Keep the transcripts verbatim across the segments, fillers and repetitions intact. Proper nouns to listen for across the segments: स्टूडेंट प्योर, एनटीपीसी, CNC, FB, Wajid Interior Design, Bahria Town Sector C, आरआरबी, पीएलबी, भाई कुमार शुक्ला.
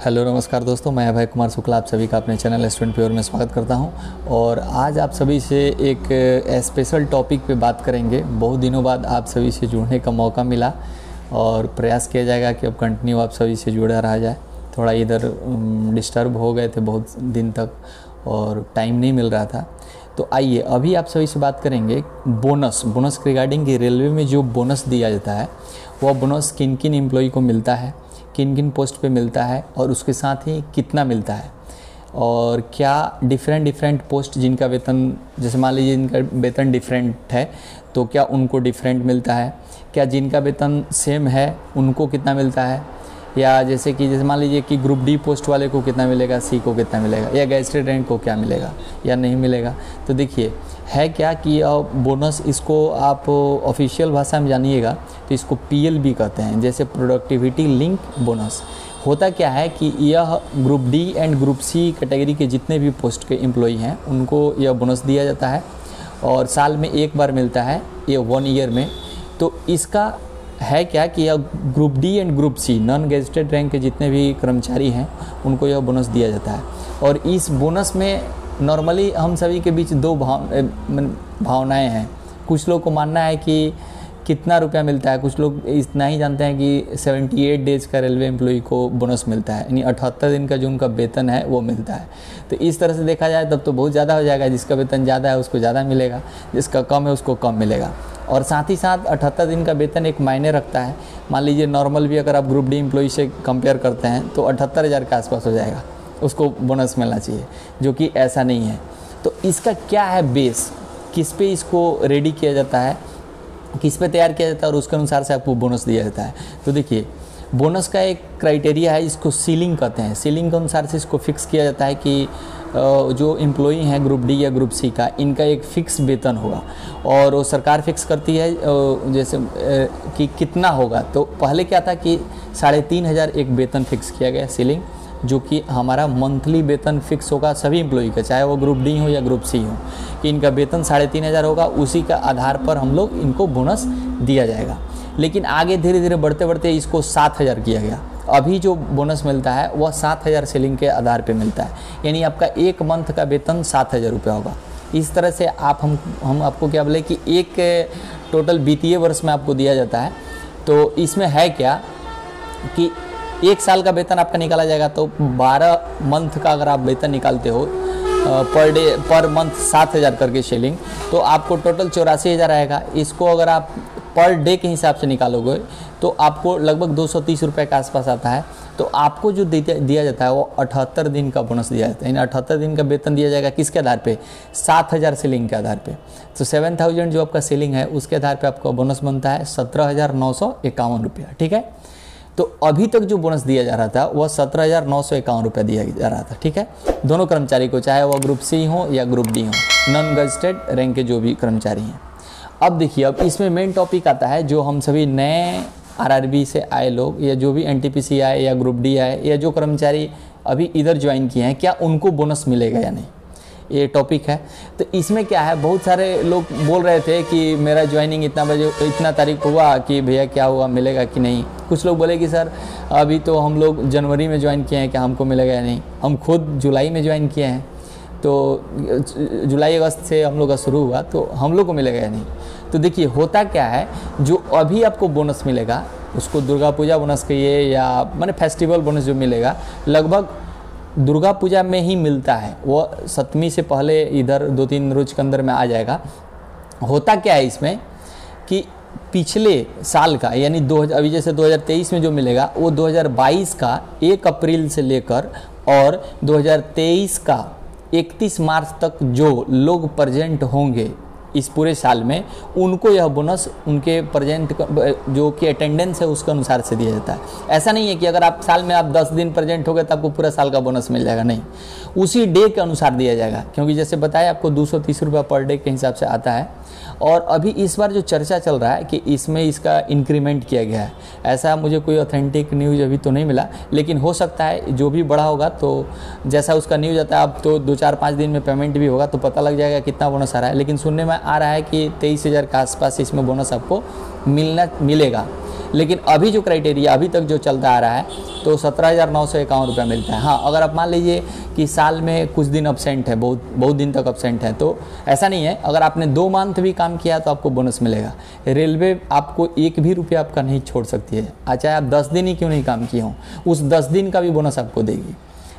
Hello नमस्कार दोस्तों, मैं भाई कुमार शुक्ला आप सभी का अपने चैनल स्टूडेंट प्योर में स्वागत करता हूं। और आज आप सभी से एक स्पेशल टॉपिक पे बात करेंगे। बहुत दिनों बाद आप सभी से जुड़ने का मौका मिला और प्रयास किया जाएगा कि अब कंटिन्यू आप सभी से जुड़ा रहा जाए। थोड़ा इधर डिस्टर्ब हो गए थे बहुत दिन तक और टाइम नहीं मिल रहा था। तो आइए अभी आप सभी से बात करेंगे बोनस बोनस के रिगार्डिंग कि रेलवे में जो बोनस दिया जाता है वह बोनस किन किन एम्प्लॉई को मिलता है, किन किन पोस्ट पे मिलता है और उसके साथ ही कितना मिलता है और क्या डिफरेंट डिफरेंट पोस्ट जिनका वेतन, जैसे मान लीजिए जिनका वेतन डिफरेंट है तो क्या उनको डिफरेंट मिलता है, क्या जिनका वेतन सेम है उनको कितना मिलता है, या जैसे कि जैसे मान लीजिए कि ग्रुप डी पोस्ट वाले को कितना मिलेगा, सी को कितना मिलेगा, या गैजेटेड रैंक को क्या मिलेगा या नहीं मिलेगा। तो देखिए है क्या कि बोनस, इसको आप ऑफिशियल भाषा में जानिएगा तो इसको पीएलबी कहते हैं, जैसे प्रोडक्टिविटी लिंक बोनस। होता क्या है कि यह group D and group C category के जितने भी पोस्ट के एम्प्लॉई हैं उनको यह बोनस दिया जाता है और साल में एक बार मिलता है, ये वन ईयर में। तो इसका है क्या कि यह group D and group C non gazetted rank के जितने भी कर्मचारी हैं उनको यह बोनस दिया जाता है। और इस बोनस में नॉर्मली हम सभी के बीच दो भाव भावनाएँ हैं। कुछ लोग को मानना है कि कितना रुपया मिलता है, कुछ लोग इतना ही जानते हैं कि अठहत्तर डेज़ का रेलवे एम्प्लॉई को बोनस मिलता है, यानी अठहत्तर दिन का जो उनका वेतन है वो मिलता है। तो इस तरह से देखा जाए तब तो बहुत ज़्यादा हो जाएगा। जिसका वेतन ज़्यादा है उसको ज़्यादा मिलेगा, जिसका कम है उसको कम मिलेगा। और साथ ही साथ अठहत्तर दिन का वेतन एक मायने रखता है। मान लीजिए नॉर्मल भी अगर आप ग्रुप डी एम्प्लॉई से कंपेयर करते हैं तो अठहत्तर हज़ार के आसपास हो जाएगा, उसको बोनस मिलना चाहिए, जो कि ऐसा नहीं है। तो इसका क्या है बेस, किस पे इसको रेडी किया जाता है, किस पे तैयार किया जाता है और उसके अनुसार से आपको बोनस दिया जाता है। तो देखिए बोनस का एक क्राइटेरिया है, इसको सीलिंग कहते हैं। सीलिंग के अनुसार से इसको फिक्स किया जाता है कि जो एम्प्लॉई हैं ग्रुप डी या ग्रुप सी का, इनका एक फ़िक्स वेतन होगा और वो सरकार फिक्स करती है जैसे कि कितना होगा। तो पहले क्या था कि साढ़े तीन हज़ार एक वेतन फिक्स किया गया सीलिंग, जो कि हमारा मंथली वेतन फिक्स होगा सभी एम्प्लॉई का, चाहे वो ग्रुप डी हो या ग्रुप सी हो, कि इनका वेतन साढ़े तीन हज़ार होगा, उसी का आधार पर हम लोग इनको बोनस दिया जाएगा। लेकिन आगे धीरे धीरे बढ़ते बढ़ते इसको सात हज़ार किया गया। अभी जो बोनस मिलता है वह सात हज़ार सेलिंग के आधार पे मिलता है, यानी आपका एक मंथ का वेतन सात हज़ार रुपया होगा। इस तरह से आप हम हम आपको क्या बोले कि एक टोटल वित्तीय वर्ष में आपको दिया जाता है। तो इसमें है क्या कि एक साल का वेतन आपका निकाला जाएगा, तो बारह मंथ का अगर आप वेतन निकालते हो पर डे पर मंथ सात हज़ार करके सेलिंग, तो आपको टोटल चौरासी हज़ार आएगा। इसको अगर आप पर डे के हिसाब से निकालोगे तो आपको लगभग दो सौ तीस रुपये के आसपास आता है। तो आपको जो दिया जाता है वो अठहत्तर दिन का बोनस दिया जाता है, यानी अठहत्तर दिन का वेतन दिया जाएगा। किसके आधार पे? सात हज़ार सेलिंग के आधार पे। तो सेवन थाउजेंड जो आपका सेलिंग है उसके आधार पे आपका बोनस बनता है सत्रह हज़ार नौ सौ इक्यावन रुपया, ठीक है। तो अभी तक जो बोनस दिया जा रहा था वह सत्रह हज़ार नौ सौ इक्यावन रुपया दिया जा रहा था, ठीक है, दोनों कर्मचारी को, चाहे वह ग्रुप सी हो या ग्रुप डी हो, नॉन गैजेटेड रैंक के जो भी कर्मचारी हैं। अब देखिए, अब इसमें मेन टॉपिक आता है जो हम सभी नए आरआरबी से आए लोग या जो भी एनटीपीसी आए या ग्रुप डी आए या जो कर्मचारी अभी इधर ज्वाइन किए हैं, क्या उनको बोनस मिलेगा या नहीं, ये टॉपिक है। तो इसमें क्या है, बहुत सारे लोग बोल रहे थे कि मेरा ज्वाइनिंग इतना बजे इतना तारीख हुआ कि भैया क्या हुआ, मिलेगा कि नहीं। कुछ लोग बोले कि सर अभी तो हम लोग जनवरी में ज्वाइन किए हैं, क्या हमको मिलेगा या नहीं। हम खुद जुलाई में ज्वाइन किए हैं, तो जुलाई अगस्त से हम लोग का शुरू हुआ, तो हम लोग को मिलेगा या नहीं। तो देखिए होता क्या है, जो अभी आपको बोनस मिलेगा उसको दुर्गा पूजा बोनस कहिए या माने फेस्टिवल बोनस जो मिलेगा, लगभग दुर्गा पूजा में ही मिलता है। वो सप्तमी से पहले इधर दो तीन रोज के अंदर में आ जाएगा। होता क्या है इसमें कि पिछले साल का, यानी दो हज़ार अभी जैसे दो हज़ार तेईस में जो मिलेगा वो दो हज़ार बाईस का एक अप्रैल से लेकर और दो हज़ार तेईस का इकतीस मार्च तक जो लोग प्रेजेंट होंगे इस पूरे साल में, उनको यह बोनस उनके प्रेजेंट जो कि अटेंडेंस है उसके अनुसार से दिया जाता है। ऐसा नहीं है कि अगर आप साल में आप दस दिन प्रेजेंट हो गए तो आपको पूरा साल का बोनस मिल जाएगा, नहीं, उसी डे के अनुसार दिया जाएगा। क्योंकि जैसे बताया आपको दो सौ तीस रुपये पर डे के हिसाब से आता है। और अभी इस बार जो चर्चा चल रहा है कि इसमें इसका इंक्रीमेंट किया गया है, ऐसा मुझे कोई ऑथेंटिक न्यूज़ अभी तो नहीं मिला, लेकिन हो सकता है जो भी बढ़ा होगा तो जैसा उसका न्यूज़ आता है। अब तो दो चार पाँच दिन में पेमेंट भी होगा तो पता लग जाएगा कितना बोनस आ रहा है। लेकिन सुनने में आ रहा है कि तेईस हज़ार के आसपास इसमें बोनस आपको मिलना मिलेगा। लेकिन अभी जो क्राइटेरिया अभी तक जो चलता आ रहा है तो सत्रह हज़ार नौ सौ इक्यावन रुपया मिलता है। हाँ, अगर आप मान लीजिए कि साल में कुछ दिन अब्सेंट है, बहुत बहुत दिन तक अब्सेंट है, तो ऐसा नहीं है, अगर आपने दो मंथ भी काम किया तो आपको बोनस मिलेगा। रेलवे आपको एक भी रुपया आपका नहीं छोड़ सकती है, चाहे आप दस दिन ही क्यों नहीं काम किए हों, उस दस दिन का भी बोनस आपको देगी।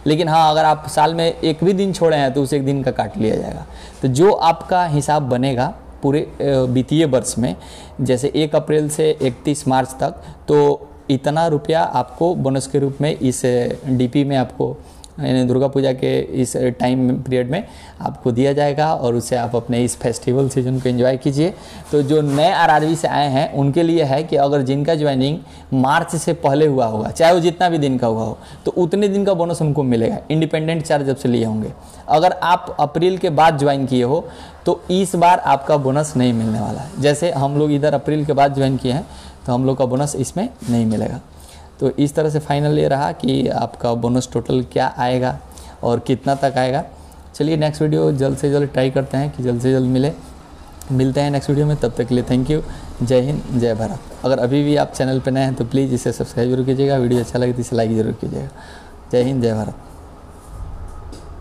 लेकिन हाँ, अगर आप साल में एक भी दिन छोड़े हैं तो उस एक दिन का काट लिया जाएगा। तो जो आपका हिसाब बनेगा पूरे वित्तीय वर्ष में, जैसे एक अप्रैल से इकतीस मार्च तक, तो इतना रुपया आपको बोनस के रूप में इस डीपी में आपको दुर्गा पूजा के इस टाइम पीरियड में आपको दिया जाएगा, और उससे आप अपने इस फेस्टिवल सीजन को एंजॉय कीजिए। तो जो नए आरआरबी से आए हैं उनके लिए है कि अगर जिनका ज्वाइनिंग मार्च से पहले हुआ होगा, चाहे वो जितना भी दिन का हुआ हो, तो उतने दिन का बोनस उनको मिलेगा, इंडिपेंडेंट चार्ज जब से लिए होंगे। अगर आप अप्रैल के बाद ज्वाइन किए हो तो इस बार आपका बोनस नहीं मिलने वाला है। जैसे हम लोग इधर अप्रैल के बाद ज्वाइन किए हैं तो हम लोग का बोनस इसमें नहीं मिलेगा। तो इस तरह से फाइनल ये रहा कि आपका बोनस टोटल क्या आएगा और कितना तक आएगा। चलिए नेक्स्ट वीडियो जल्द से जल्द ट्राई करते हैं कि जल्द से जल्द मिले। मिलते हैं नेक्स्ट वीडियो में, तब तक के लिए थैंक यू। जय हिंद, जय भारत। अगर अभी भी आप चैनल पर नए हैं तो प्लीज़ इसे सब्सक्राइब जरूर कीजिएगा, वीडियो अच्छा लगे तो इसे लाइक ज़रूर कीजिएगा। जय हिंद, जय भारत।